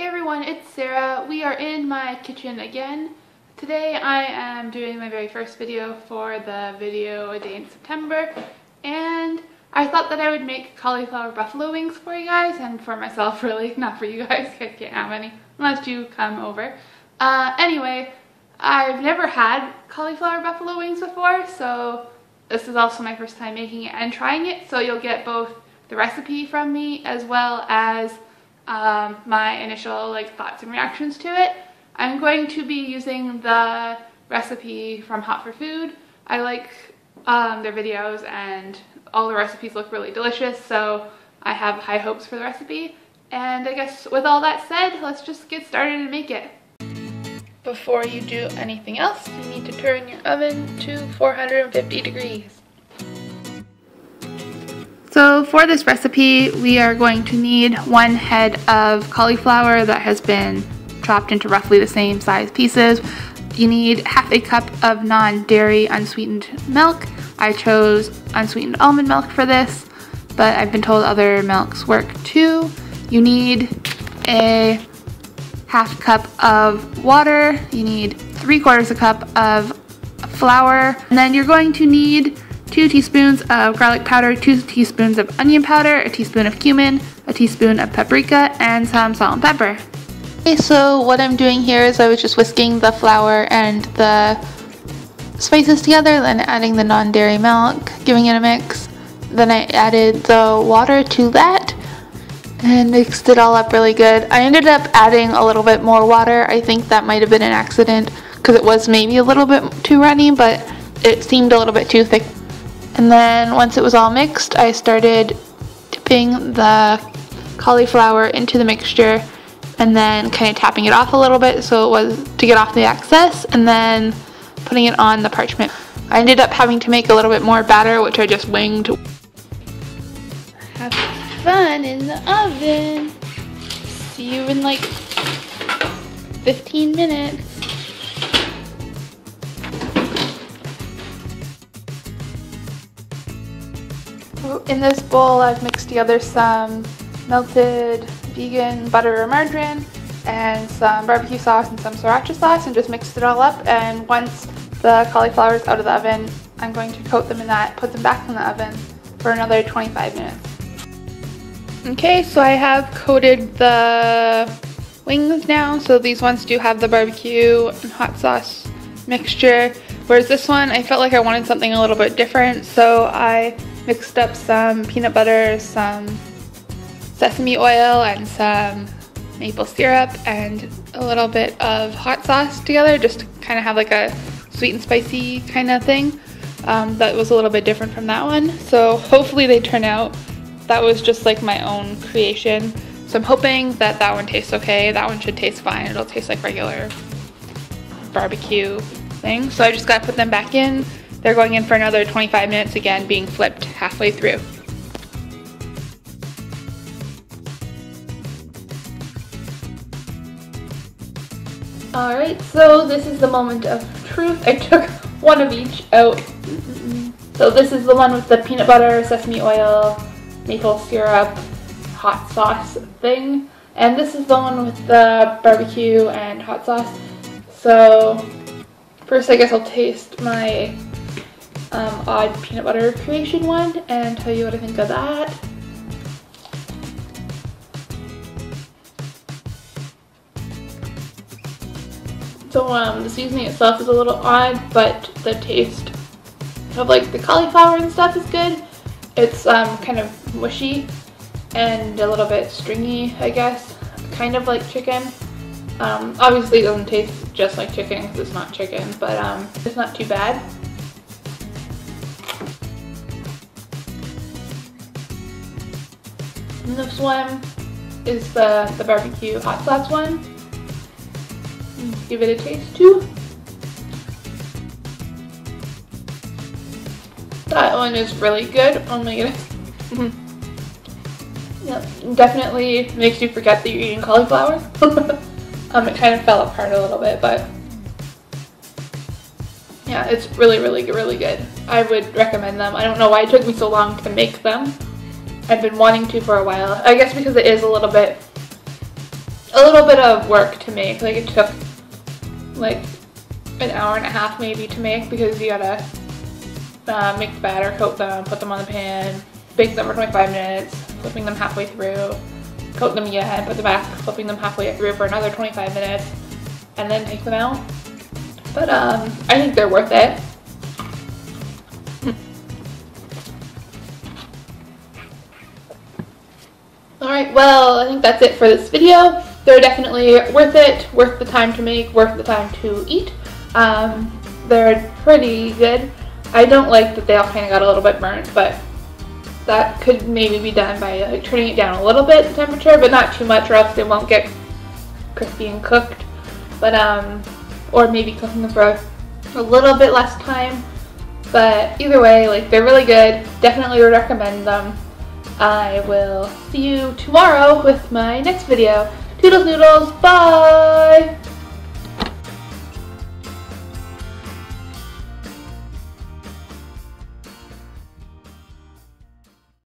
Hey everyone, it's Sarah. We are in my kitchen again. Today I am doing my very first video for the video a day in September, and I thought that I would make cauliflower buffalo wings for you guys and for myself, really, not for you guys. You guys can't have any unless you come over. Anyway, I've never had cauliflower buffalo wings before, so this is also my first time making it and trying it, so you'll get both the recipe from me as well as my initial thoughts and reactions to it. I'm going to be using the recipe from Hot for Food. I like their videos and all the recipes look really delicious, so I have high hopes for the recipe. And I guess with all that said, let's just get started and make it. Before you do anything else, you need to turn your oven to 450 degrees. So for this recipe, we are going to need one head of cauliflower that has been chopped into roughly the same size pieces. You need half a cup of non-dairy unsweetened milk. I chose unsweetened almond milk for this, but I've been told other milks work too. You need a half cup of water. You need 3/4 a cup of flour. And then you're going to need 2 teaspoons of garlic powder, 2 teaspoons of onion powder, 1 teaspoon of cumin, 1 teaspoon of paprika, and some salt and pepper. Okay, so what I'm doing here is I was just whisking the flour and the spices together, then adding the non-dairy milk, giving it a mix. Then I added the water to that and mixed it all up really good. I ended up adding a little bit more water. I think that might have been an accident because it was maybe a little bit too runny, but it seemed a little bit too thick. And then once it was all mixed, I started dipping the cauliflower into the mixture and then kind of tapping it off a little bit so it was to get off the excess, and then putting it on the parchment. I ended up having to make a little bit more batter, which I just winged. Have fun in the oven. See you in like 15 minutes. In this bowl, I've mixed together some melted vegan butter or margarine and some barbecue sauce and some sriracha sauce, and just mixed it all up. And once the cauliflower is out of the oven, I'm going to coat them in that, put them back in the oven for another 25 minutes. Okay, so I have coated the wings now. So these ones do have the barbecue and hot sauce mixture, whereas this one, I felt like I wanted something a little bit different, so I mixed up some peanut butter, some sesame oil, and some maple syrup, and a little bit of hot sauce together, just to kind of have like a sweet and spicy kind of thing. That was a little bit different from that one, so hopefully they turn out. That was just like my own creation, so I'm hoping that that one tastes okay. That one should taste fine. It'll taste like regular barbecue thing. So I just gotta put them back in. They're going in for another 25 minutes, again, being flipped halfway through. All right, so this is the moment of truth. I took one of each out. So this is the one with the peanut butter, sesame oil, maple syrup, hot sauce thing. And this is the one with the barbecue and hot sauce. So first, I guess I'll taste my odd peanut butter creation one and tell you what I think of that. So the seasoning itself is a little odd, but the taste of like the cauliflower and stuff is good. It's kind of mushy and a little bit stringy, I guess, kind of like chicken. Obviously it doesn't taste just like chicken because it's not chicken, but it's not too bad. And this one is the barbecue hot sauce one. Give it a taste too. That one is really good. Oh my goodness. Yep, definitely makes you forget that you're eating cauliflower. It kind of fell apart a little bit, but yeah, it's really good. I would recommend them. I don't know why it took me so long to make them. I've been wanting to for a while. I guess because it is a little bit a little bit of work to make. Like, it took like an hour and a half maybe to make, because you gotta make the batter, coat them, put them on the pan, bake them for 25 minutes, flipping them halfway through, coat them again, put them back, flipping them halfway through for another 25 minutes, and then take them out. But I think they're worth it. Alright, well, I think that's it for this video. They're definitely worth it, worth the time to make, worth the time to eat. They're pretty good. I don't like that they all kind of got a little bit burnt, but that could maybe be done by like turning it down a little bit in temperature, but not too much, or else they won't get crispy and cooked. But or maybe cooking them for a little bit less time. But either way, like, they're really good. Definitely would recommend them. I will see you tomorrow with my next video. Toodles noodles, bye!